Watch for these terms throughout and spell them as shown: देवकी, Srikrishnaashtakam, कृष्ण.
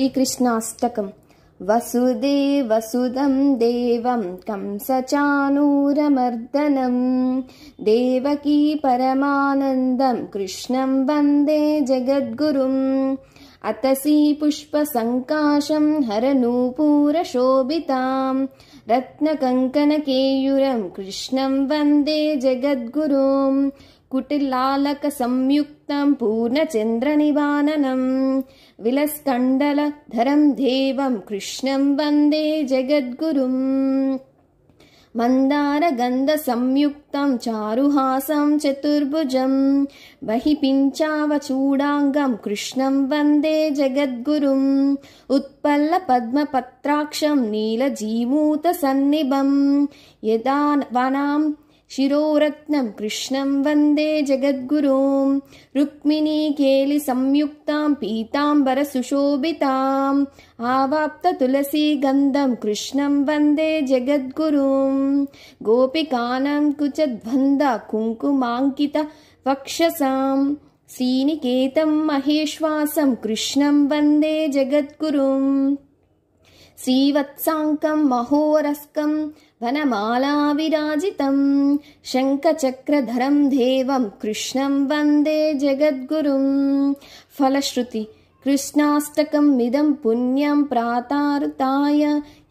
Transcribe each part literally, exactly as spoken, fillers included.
श्रीकृष्णाष्टकम् वसुदेवसुदं देवं कंसचाणूरमर्दनं देवकी परमानन्दं कृष्णं वन्दे जगद्गुरुम् अतसी पुष्पसङ्काशं हरनूपुरशोभितां रत्नकङ्कणकेयूरं कृष्णं वन्दे जगद्गुरुम् कुटिलालकसंयुक्तं पूर्णचन्द्रनिवाननं विलस्कण्डलधरं देवं कृष्णं वन्दे जगद्गुरुम् मन्दारगन्धसंयुक्तं चारुहासं चतुर्भुजं बहिपिञ्चावचूडाङ्गं कृष्णं वन्दे जगद्गुरुम् उत्पल्लपद्मपत्राक्षं नीलजीमूतसन्निभं यदा वनां शिरोरत्नं कृष्णं वन्दे जगद्गुरुं रुक्मिणीकेलिसंयुक्तां पीताम्बरसुशोभिताम् आवाप्ततुलसीगन्धं कृष्णं वन्दे जगद्गुरुं गोपिकानां कुचद्वन्द्वकुङ्कुमाङ्कितवक्षसां सीनिकेतं महेश्वासं कृष्णं वन्दे जगद्गुरुम् श्रीवत्साङ्कं महोरस्कं वनमालाविराजितं शङ्खचक्रधरं देवं कृष्णं वन्दे जगद्गुरुं फलश्रुति कृष्णाष्टकम् इदं पुण्यं प्रातार्ताय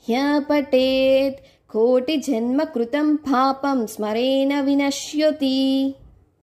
ह्यः पठेत् कोटिजन्मकृतं पापं स्मरेण विनश्यति।